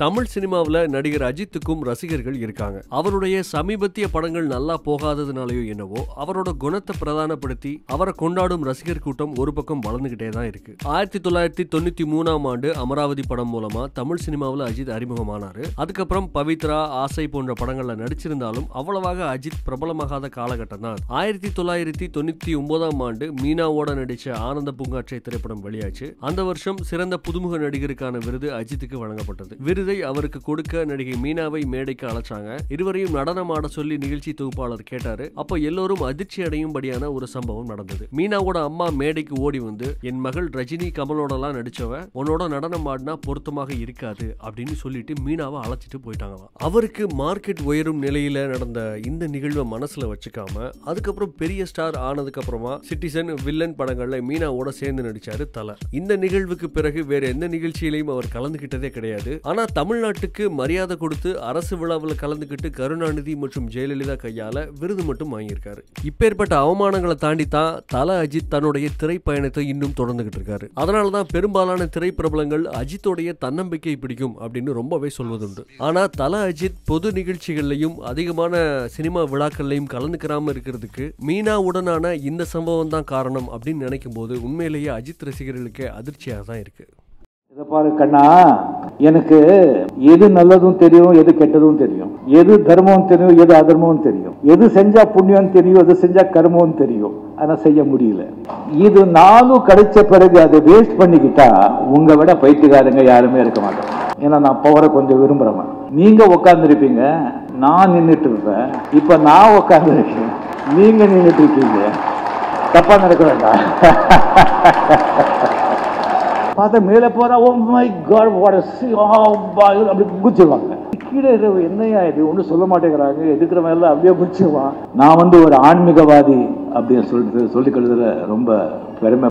தமிழ் சினிமாவில் நடிகர் அஜித்துக்கும் ரசிகர்கள் இருக்காங்க. அவருடைய சமீபத்திய படங்கள் நல்லா போகாததுனாலயோ என்னவோ அவரோட குணத்தை பிரதானப்படுத்தி அவரை கொண்டாடும் ரசிகர் கூட்டம் ஒரு பக்கம் வளர்ந்துகிட்டே தான் இருக்கு. 1993ஆம் ஆண்டு அமராவதி படம் மூலமா தமிழ் சினிமாவில் அஜித் அறிமுகமானாரு. அதுக்கப்புறம் பவித்ரா, ஆசை போன்ற படங்கள்ல நடிச்சிருந்தாலும் அவ்வளவாக அஜித் பிரபலமாகாத காலகட்டம் தான். 1999ஆம் ஆண்டு மீனாவோட நடிச்ச ஆனந்த பூங்காற்றை திரைப்படம் வெளியாச்சு. அந்த வருஷம் சிறந்த புதுமுக நடிகருக்கான விருது அஜித்துக்கு வழங்கப்பட்டது. விருது அவருக்கு கொடுக்க நடிகை மீனாவை மேடைக்கு அழைச்சாங்க. இருவரையும் நடனமாட சொல்லி நிகழ்ச்சி தொகுப்பாளர் கேட்டாரு. அப்ப எல்லோரும் அதிர்ச்சி அடையும்படியான ஒரு சம்பவம் நடந்தது. மீனாவோட அம்மா மேடைக்கு ஓடி வந்து, என் மகள் ரஜினி கமலோட எல்லாம் நடிச்சவ உன்னோட நடனம் ஆடினா பொருத்தமாக இருக்காது அப்படின்னு சொல்லிட்டு மீனாவை அழைச்சிட்டு போயிட்டாங்களாம். அவருக்கு மார்க்கெட் உயரும் நிலையில நடந்த இந்த நிகழ்வை மனசுல வச்சுக்காம அதுக்கப்புறம் பெரிய ஸ்டார் ஆனதுக்கு அப்புறமா சிட்டிசன், வில்லன் படங்கள்ல மீனாவோட சேர்ந்து நடிச்சாரு தல. இந்த நிகழ்வுக்கு பிறகு வேற எந்த நிகழ்ச்சியிலையும் அவர் கலந்துகிட்டதே கிடையாது. ஆனா தமிழ்நாட்டுக்கு மரியாதை கொடுத்து அரசு விழாவில் கலந்துகிட்டு கருணாநிதி மற்றும் ஜெயலலிதா கையால விருது மட்டும் வாங்கியிருக்காரு. இப்பேற்பட்ட அவமானங்களை தாண்டி தான் தல அஜித் தன்னுடைய திரைப்பயணத்தை இன்னும் தொடர்ந்துகிட்டு இருக்காரு. அதனாலதான் பெரும்பாலான திரைப்பிரபலங்கள் அஜித்தோடைய தன்னம்பிக்கை பிடிக்கும் அப்படின்னு ரொம்பவே சொல்வதுண்டு. ஆனா தல அஜித் பொது நிகழ்ச்சிகள்லையும் அதிகமான சினிமா விழாக்கள்லையும் கலந்துக்கிறாம இருக்கிறதுக்கு மீனாவுடனான இந்த சம்பவம் தான் காரணம் அப்படின்னு நினைக்கும் போது உண்மையிலேயே அஜித் ரசிகர்களுக்கு அதிர்ச்சியாக தான் இருக்கு. இதை பாரு கண்ணா, எனக்கு எது நல்லதும் தெரியும், எது கெட்டதும் தெரியும், எது தர்மம் தெரியும், எது அதர்மம் தெரியும், எது செஞ்சா புண்ணியம் தெரியும், எது செஞ்சா கர்மம் தெரியும். ஆனா செய்ய முடியல. இது நானும் கிடைச்ச பிறகு அதை வேஸ்ட் பண்ணிக்கிட்டா உங்க விட பைத்தியக்காரங்க யாருமே இருக்க மாட்டாங்க. ஏன்னா நான் பவரை கொஞ்சம் விரும்புறேன். நீங்க உட்காந்துருப்பீங்க, நான் நின்றுட்டு இருப்பேன். இப்ப நான் உட்காந்துருக்கேன், நீங்க நின்றுட்டு இருக்கீங்க. தப்பா நடக்க வேண்டாம். பார்த்தா மேலே போறா, oh my god what a sea, ஆ பாய் அப்படி குச்சிடுவாங்க. கீழே என்னையா இது ஒன்றும் சொல்ல மாட்டேங்கிறாங்க, எதுக்குறவங்க எல்லாம் அப்படியே குச்சிடுவான். நான் ஒரு ஆன்மீகவாதி அப்படின்னு சொல்லிட்டு சொல்லிக்கிறதுல ரொம்ப பெருமை.